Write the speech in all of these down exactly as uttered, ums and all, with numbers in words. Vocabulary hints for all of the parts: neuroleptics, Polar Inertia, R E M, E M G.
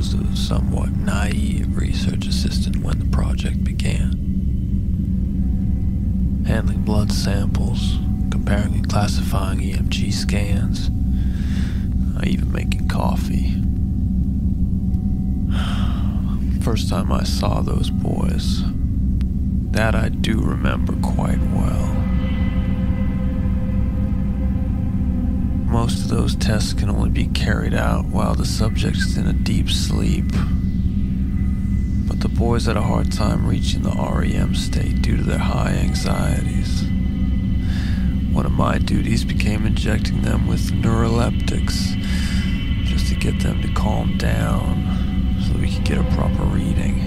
was a somewhat naive research assistant when the project began. Handling blood samples, comparing and classifying E M G scans, even making coffee. First time I saw those boys, that I do remember quite well. Most of those tests can only be carried out while the subject is in a deep sleep, but the boys had a hard time reaching the R E M state due to their high anxieties. One of my duties became injecting them with neuroleptics just to get them to calm down so we could get a proper reading,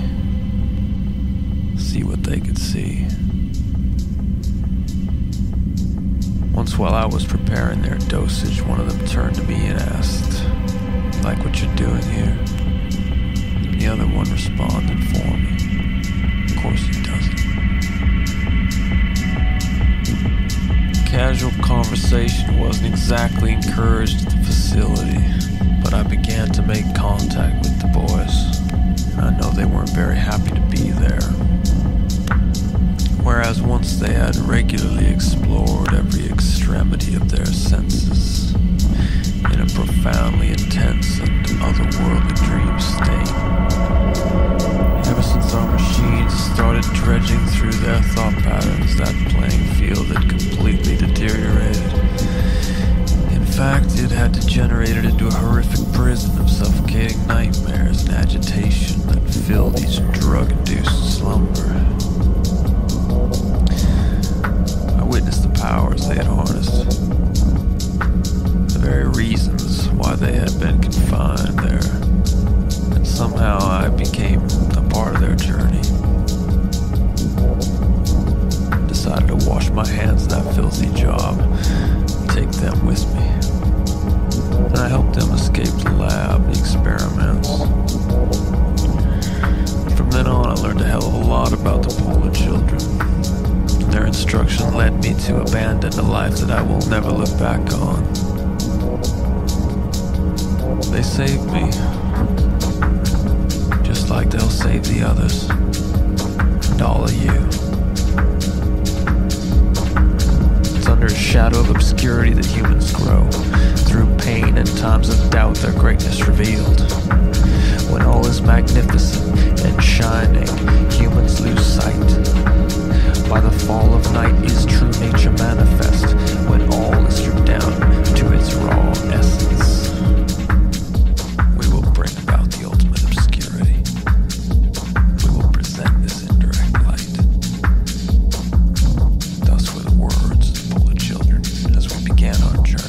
see what they could see. Once while I was preparing their dosage, one of them turned to me and asked, "Like what you're doing here?" And the other one responded for me. Of course he doesn't. Casual conversation wasn't exactly encouraged at the facility, but I began to make contact with the boys, and I know they weren't very happy to be there. Whereas once they had regularly explored every extremity of their senses in a profoundly intense and otherworldly dream state. Ever since our machines started dredging through their thought patterns, that playing field had completely deteriorated. In fact, it had degenerated into a horrific prison of suffocating nightmares and agitation that filled each drug-induced slumber. Witnessed the powers they had harnessed, the very reasons why they had been confined there, and somehow I became a part of their journey. I decided to wash my hands of that filthy job and take them with me, and I helped them escape the lab and the experiments. From then on, I learned a hell of a lot about the polar children. Their instruction led me to abandon a life that I will never look back on. They saved me, just like they'll save the others, and all of you. It's under a shadow of obscurity that humans grow, through pain and times of doubt their greatness revealed. When all is magnificent and shining, humans lose sight. By the fall of night is true nature manifest, when all is stripped down to its raw essence. We will bring about the ultimate obscurity. We will present this indirect light. Thus were the words of the Polar Children as we began our journey.